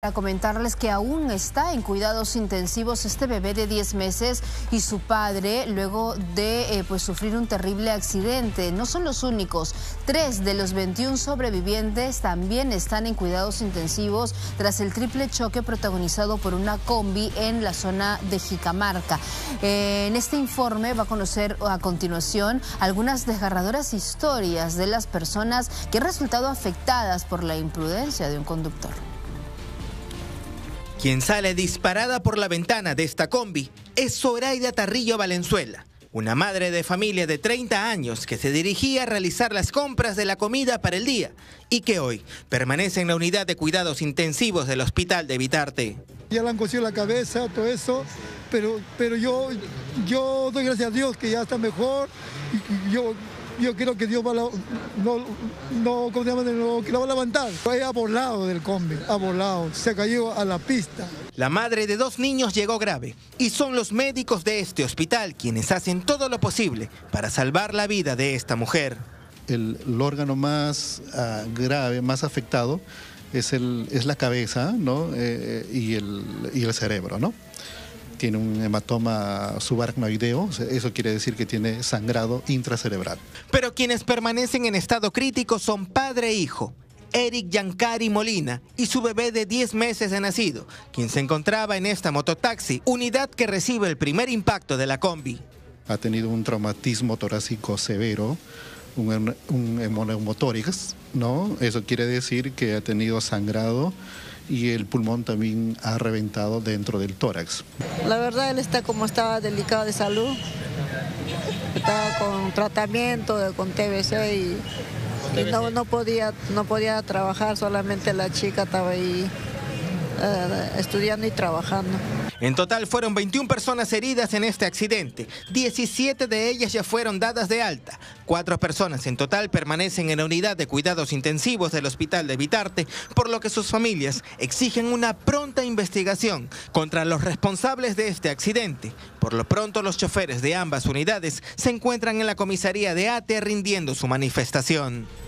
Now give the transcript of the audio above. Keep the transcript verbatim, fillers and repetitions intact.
Para comentarles que aún está en cuidados intensivos este bebé de diez meses y su padre luego de eh, pues sufrir un terrible accidente. No son los únicos, tres de los veintiún sobrevivientes también están en cuidados intensivos tras el triple choque protagonizado por una combi en la zona de Jicamarca. Eh, en este informe va a conocer a continuación algunas desgarradoras historias de las personas que han resultado afectadas por la imprudencia de un conductor. Quien sale disparada por la ventana de esta combi es Zoraida Tarrillo Valenzuela, una madre de familia de treinta años que se dirigía a realizar las compras de la comida para el día y que hoy permanece en la unidad de cuidados intensivos del hospital de Vitarte. Ya le han cosido la cabeza, todo eso, pero, pero yo, yo doy gracias a Dios que ya está mejor. Yo, yo creo que Dios va a la, no, no, ¿cómo se llama? No, que la va a levantar. Ha volado del combi, ha volado, se cayó a la pista. La madre de dos niños llegó grave y son los médicos de este hospital quienes hacen todo lo posible para salvar la vida de esta mujer. El, el órgano más uh, grave, más afectado, es, el, es la cabeza, ¿no? eh, y, el, y el cerebro, ¿no? Tiene un hematoma subaracnoideo, eso quiere decir que tiene sangrado intracerebral. Pero quienes permanecen en estado crítico son padre e hijo, Eric Yancari Molina y su bebé de diez meses de nacido, quien se encontraba en esta mototaxi, unidad que recibe el primer impacto de la combi. Ha tenido un traumatismo torácico severo, un, un hemoneumotórax, ¿no? Eso quiere decir que ha tenido sangrado y el pulmón también ha reventado dentro del tórax. La verdad, él está como estaba delicado de salud, estaba con tratamiento, con T B C y, y no, no, podía, no podía trabajar, solamente la chica estaba ahí eh, estudiando y trabajando. En total fueron veintiún personas heridas en este accidente, diecisiete de ellas ya fueron dadas de alta. Cuatro personas en total permanecen en la unidad de cuidados intensivos del hospital de Vitarte, por lo que sus familias exigen una pronta investigación contra los responsables de este accidente. Por lo pronto los choferes de ambas unidades se encuentran en la comisaría de Ate rindiendo su manifestación.